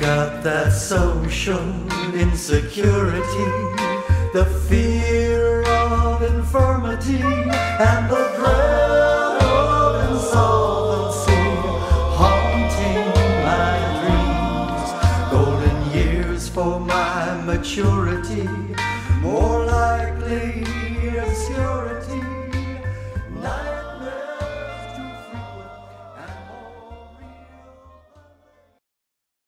I've got that social insecurity, the fear of infirmity, and the dread of insolvency haunting my dreams. Golden years for my maturity, more